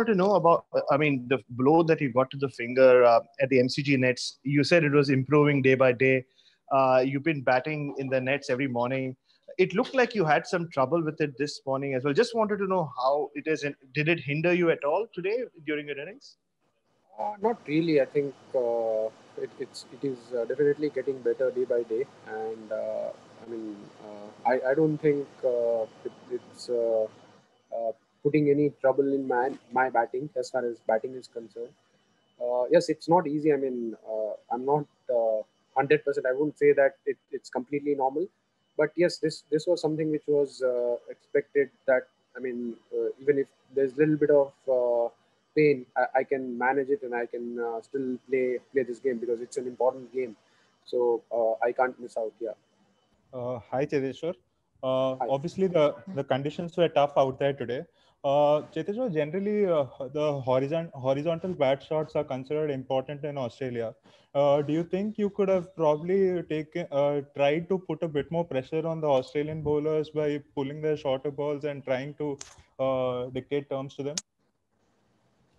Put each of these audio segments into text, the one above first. wanted to know about, I mean, the blow that you got to the finger at the MCG nets. You said it was improving day by day. You've been batting in the nets every morning. It looked like you had some trouble with it this morning as well. Just wanted to know how it is. And did it hinder you at all today during your innings? Not really. I think it is definitely getting better day by day. And I don't think it's putting any trouble in my batting as far as batting is concerned. Yes, it's not easy. I mean, I'm not 100%. I wouldn't say that it's completely normal. But yes, this was something which was expected. That I mean, even if there's a little bit of pain, I can manage it and I can still play this game because it's an important game. So I can't miss out. Yeah. Hi, Cheteshwar. Obviously, the conditions were tough out there today. Cheteshwar, generally, the horizontal bat shots are considered important in Australia. Do you think you could have probably tried to put a bit more pressure on the Australian bowlers by pulling their shorter balls and trying to dictate terms to them?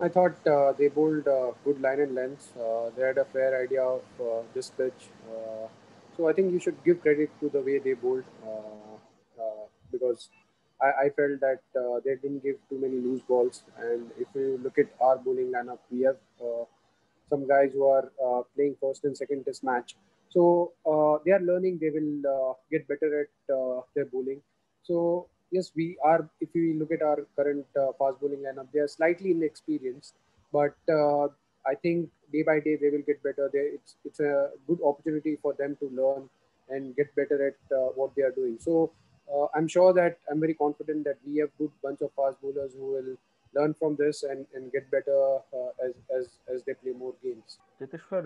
I thought they bowled good line and length. They had a fair idea of this pitch. So I think you should give credit to the way they bowled because I felt that they didn't give too many loose balls. And if you look at our bowling lineup, we have some guys who are playing first and second test match. So they are learning, they will get better at their bowling. So yes, we are, if you look at our current fast bowling lineup, they are slightly inexperienced, but I think day by day they will get better. It's a good opportunity for them to learn and get better at what they are doing. So I'm sure that I'm very confident that we have a good bunch of fast bowlers who will learn from this and get better as they play more games. Cheteshwar,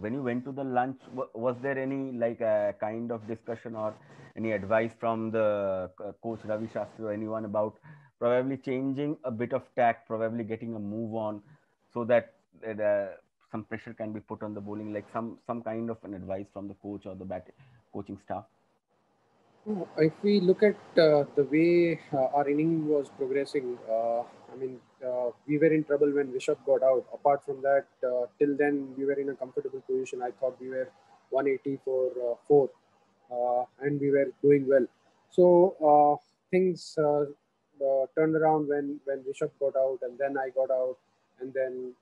when you went to the lunch, was there any kind of discussion or any advice from the coach Ravi Shastri or anyone about probably changing a bit of tack, probably getting a move on, so that some pressure can be put on the bowling, like some kind of an advice from the coach or the coaching staff? If we look at the way our inning was progressing, we were in trouble when Rishabh got out. Apart from that, till then, we were in a comfortable position. I thought we were 180 for 4 and we were doing well. So things turned around when Rishabh got out, and then I got out. And then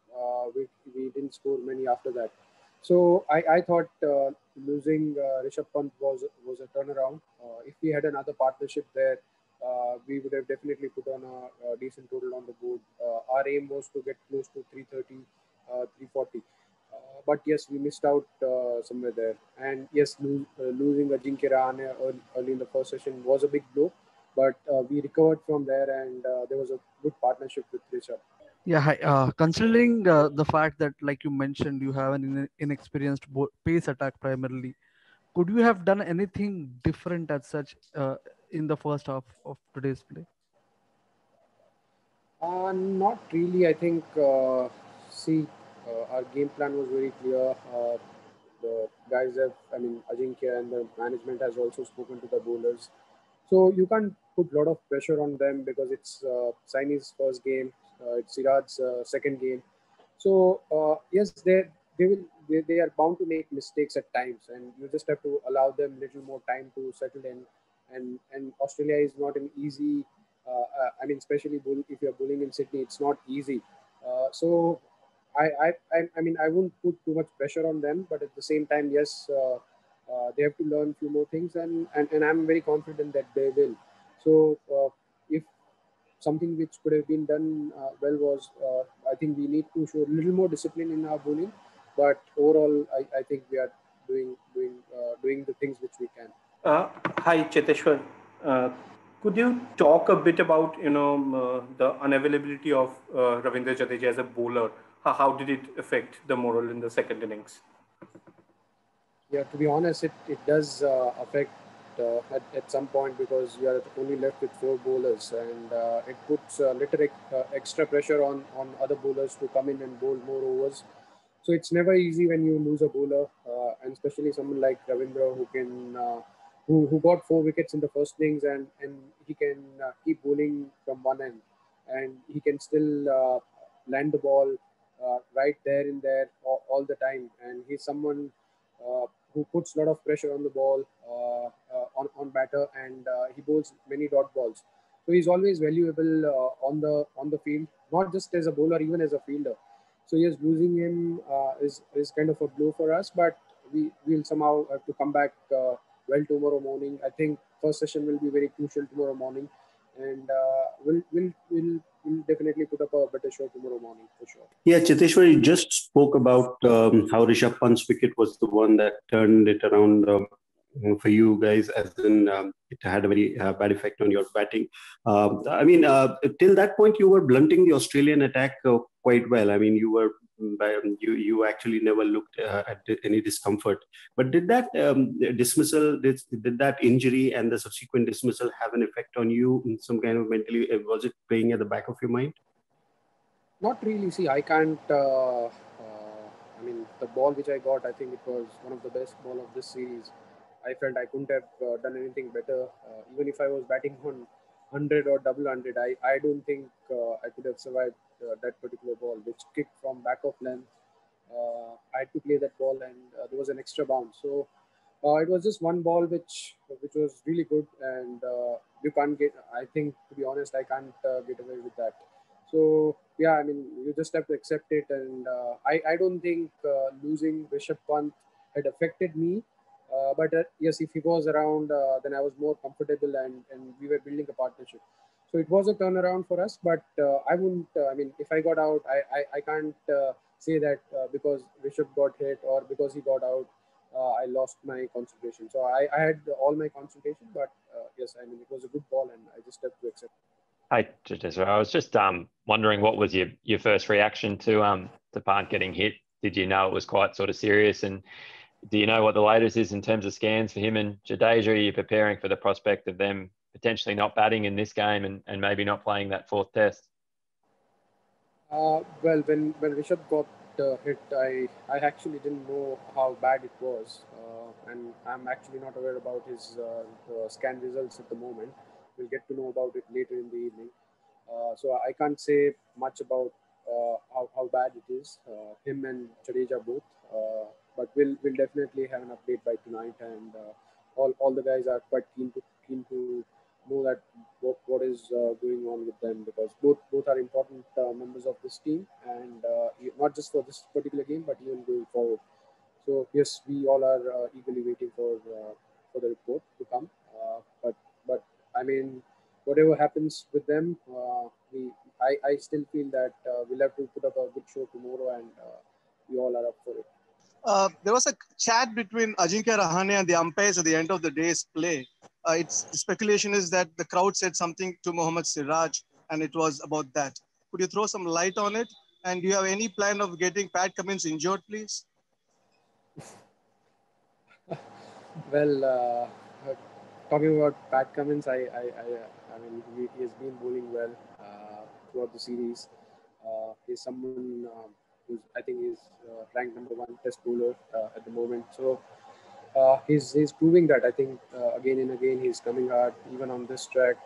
we didn't score many after that. So I thought losing Rishabh Pant was a turnaround. If we had another partnership there, we would have definitely put on a decent total on the board. Our aim was to get close to 330, 340. But yes, we missed out somewhere there. And yes, losing Ajinkya Rahane early in the first session was a big blow. But we recovered from there and there was a good partnership with Rishabh. Yeah, hi. Considering the fact that, like you mentioned, you have an inexperienced pace attack primarily, could you have done anything different as such in the first half of today's play? Not really. I think, our game plan was very clear. The guys Ajinkya and the management has also spoken to the bowlers. So you can't put a lot of pressure on them because it's Saini's first game. It's Siraj's second game. So, yes, they are bound to make mistakes at times, and you just have to allow them a little more time to settle in. And Australia is not an easy, especially if you're bowling in Sydney, it's not easy. So, I wouldn't put too much pressure on them, but at the same time, yes, they have to learn a few more things, and I'm very confident that they will. So, something which could have been done well was, I think we need to show a little more discipline in our bowling. But overall, I think we are doing the things which we can. Hi, Cheteshwar. Could you talk a bit about the unavailability of Ravindra Jadeja as a bowler? How did it affect the morale in the second innings? Yeah, to be honest, it does affect. At some point, because you are only left with 4 bowlers, and it puts a little extra pressure on other bowlers to come in and bowl more overs. So it's never easy when you lose a bowler, and especially someone like Ravindra who can who got 4 wickets in the first innings, and he can keep bowling from one end. and he can still land the ball right there in there all the time. And he's someone who puts a lot of pressure on the ball, on batter, and he bowls many dot balls. So he's always valuable on the field, not just as a bowler, even as a fielder. So yes, losing him is kind of a blow for us, but we'll somehow have to come back well tomorrow morning. I think first session will be very crucial tomorrow morning, and we'll definitely put up a better show tomorrow morning for sure. Yeah, Cheteshwar, you just spoke about how Rishabh Pant's wicket was the one that turned it around for you guys, as in it had a very bad effect on your batting. I mean, till that point, you were blunting the Australian attack quite well. I mean, you actually never looked at any discomfort. But did that dismissal, did that injury and the subsequent dismissal have an effect on you in some kind of mentally? Was it playing at the back of your mind? Not really. See, I can't. I mean, the ball which I got, I think it was one of the best ball of this series. I felt I couldn't have done anything better. Even if I was batting on 100 or double 100, I don't think I could have survived that particular ball, which kicked from back of length. I had to play that ball, and there was an extra bounce. So it was just one ball which was really good, and you can't get. I think, to be honest, I can't get away with that. So yeah, I mean, you just have to accept it, and I don't think losing Rishabh Pant had affected me. But yes, if he was around, then I was more comfortable, and we were building a partnership. So it was a turnaround for us. But I wouldn't. I mean, if I got out, I can't say that because Rishabh got hit or because he got out, I lost my concentration. So I had all my concentration. But yes, I mean, it was a good ball, and I just have to accept it. Hi, Cheteshwar. I was just wondering, what was your first reaction to Pant getting hit? Did you know it was quite sort of serious? And do you know what the latest is in terms of scans for him and Jadeja? Are you preparing for the prospect of them potentially not batting in this game and maybe not playing that fourth test? Well, when Rishabh got hit, I actually didn't know how bad it was. And I'm actually not aware about his scan results at the moment. We'll get to know about it later in the evening. So I can't say much about how bad it is, him and Jadeja both. But we'll definitely have an update by tonight, and all the guys are quite keen to know that what is going on with them, because both are important members of this team, and not just for this particular game but even going forward. So yes, we all are eagerly waiting for the report to come. But I mean, whatever happens with them, I still feel that we'll have to put up a good show tomorrow, and we all are up for it. There was a chat between Ajinkya Rahane and the umpires at the end of the day's play. It's the speculation is that the crowd said something to Mohammad Siraj, and it was about that. Could you throw some light on it? And do you have any plan of getting Pat Cummins injured, please? Well, talking about Pat Cummins, I mean, he has been bowling well throughout the series. He's someone. I think he's ranked #1 test bowler at the moment. So he's proving that. I think again and again he's coming hard. Even on this track,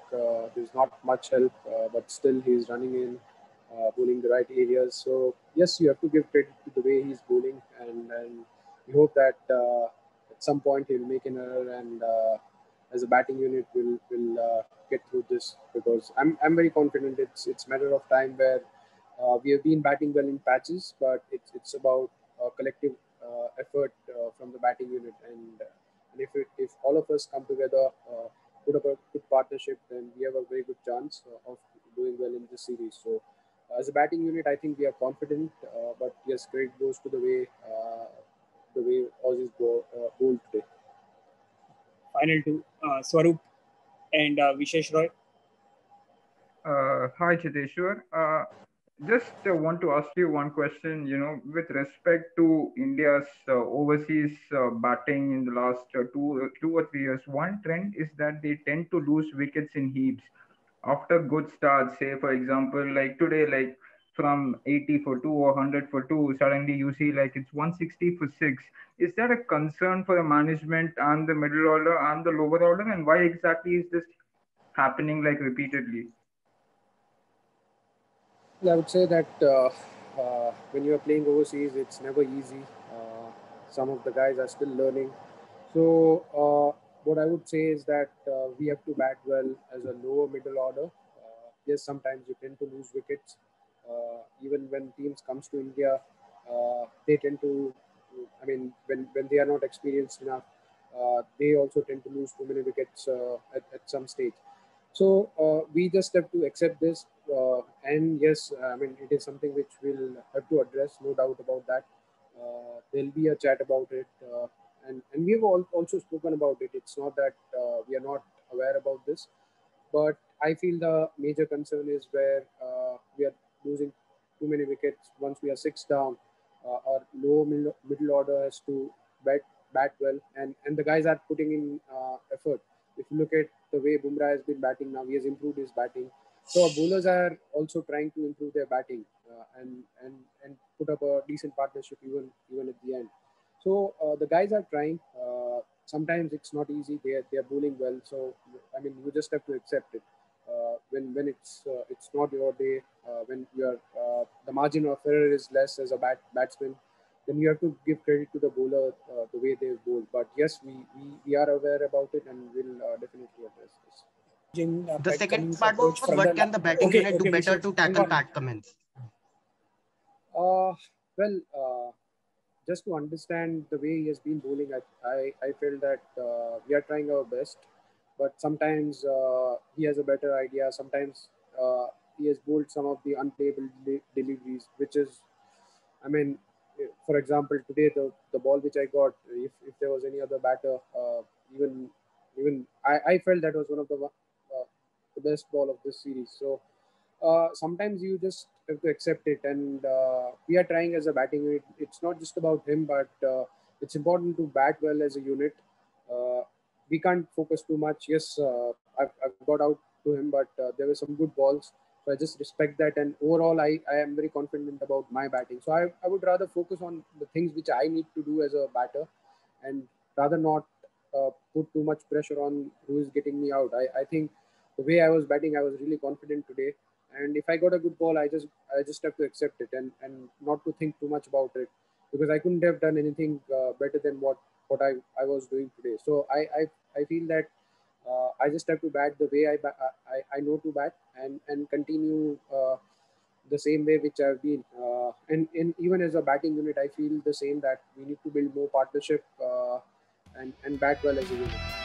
there's not much help, but still he's running in, bowling the right areas. So yes, you have to give credit to the way he's bowling, and we hope that at some point he'll make an error, and as a batting unit we'll get through this, because I'm very confident it's a matter of time where. We have been batting well in patches, but it's about collective effort from the batting unit. And if all of us come together, put up a good partnership, then we have a very good chance of doing well in this series. So as a batting unit, I think we are confident. But yes, credit goes to the way Aussies bowled today. Final two, Swaroop and Vishesh Roy. Hi, Cheteshwar. Just want to ask you one question, you know, with respect to India's overseas batting in the last two or three years. One trend is that they tend to lose wickets in heaps after good starts. Say, for example, like today, like from 80 for 2 or 100 for 2, suddenly you see like it's 160 for 6. Is that a concern for the management and the middle order and the lower order? And why exactly is this happening like repeatedly? I would say that when you are playing overseas, it's never easy. Some of the guys are still learning. So what I would say is that we have to bat well as a lower middle order. Yes, sometimes you tend to lose wickets. Even when teams comes to India, they tend to, I mean, when they are not experienced enough, they also tend to lose too many wickets at some stage. So we just have to accept this. And yes, I mean, it is something which we'll have to address, no doubt about that. There'll be a chat about it. And we've also spoken about it. It's not that we are not aware about this. But I feel the major concern is where we are losing too many wickets. Once we are 6 down, our low middle order has to bat well. And the guys are putting in effort. If you look at the way Bumrah has been batting now, he has improved his batting. So our bowlers are also trying to improve their batting and put up a decent partnership even at the end. So the guys are trying. Sometimes it's not easy. They are bowling well. So I mean, you just have to accept it. When it's not your day, when your the margin of error is less as a batsman, then you have to give credit to the bowler the way they bowl. But yes, we are aware about it and we'll definitely address this. The second part was what can the batting unit do better to tackle Pat Cummins? Well, just to understand the way he has been bowling, I feel that we are trying our best, but sometimes he has a better idea. Sometimes he has bowled some of the unplayable deliveries, which is, I mean, for example, today the ball which I got, if there was any other batter, even I felt that was one of the best ball of this series. So sometimes you just have to accept it, and we are trying as a batting unit. It's not just about him, but it's important to bat well as a unit. We can't focus too much. Yes, I've got out to him, but there were some good balls. So I just respect that, and overall I am very confident about my batting. So I would rather focus on the things which I need to do as a batter and rather not put too much pressure on who is getting me out. I think the way I was batting, I was really confident today. And if I got a good ball, I just have to accept it and not to think too much about it, because I couldn't have done anything better than what I was doing today. So I feel that I just have to bat the way I know to bat and continue the same way which I've been. And even as a batting unit, I feel the same, that we need to build more partnership and bat well as a unit.